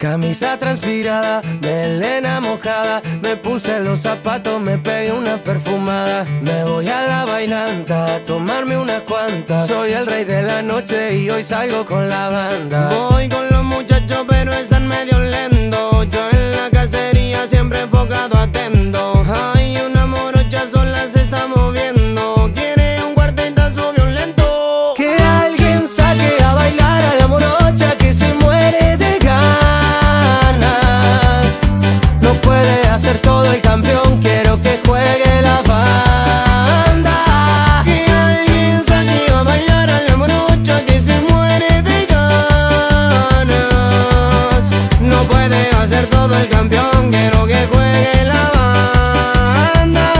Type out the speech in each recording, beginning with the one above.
Camisa transpirada, melena mojada, me puse los zapatos, me pegué una perfumada. Me voy a la bailanta a tomarme unas cuantas. Soy el rey de la noche y hoy salgo con la banda. Voy con los muchachos pero están medio lentos. Yo en la cacería siempre enfocado, atento. Hay una morocha sola se está moviendo, quiere un cuartetazo violento. Que alguien saque a bailar a la morocha que se muere de puede hacer todo el campeón, quiero que juegue la banda. Que alguien saque a bailar a la morocha que se muere de ganas. No puede hacer todo el campeón, quiero que juegue la banda.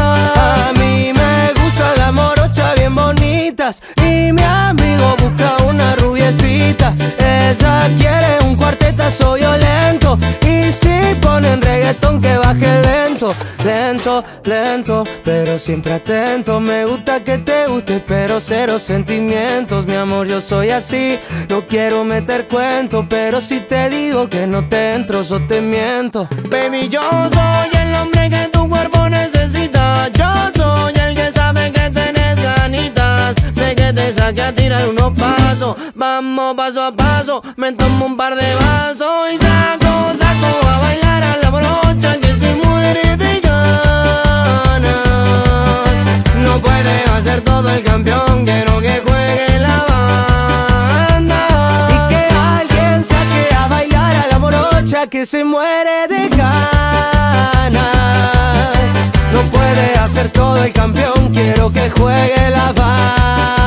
A mí me gustan las morochas bien bonitas y mi amigo busca una rubiecita. Ella quiere un cuartetazo violento y si ponen reggaetón que baje lento, lento, lento, pero siempre atento. Me gusta que te guste pero cero sentimientos. Mi amor, yo soy así, no quiero meter cuento, pero si te digo que no te entro, yo te miento. Baby, yo soy el hombre que tu cuerpo necesita. Yo soy el que sabe que tenés ganitas de que te saque a tirar unos pasos. Vamos paso a paso, me tomo un par de vasos y saco a bailar a la morocha que se muere de ganas. No puede hacer todo el campeón, quiero que juegue la banda. Y que alguien saque a bailar a la morocha que se muere de ganas. No puede hacer todo el campeón, quiero que juegue la banda.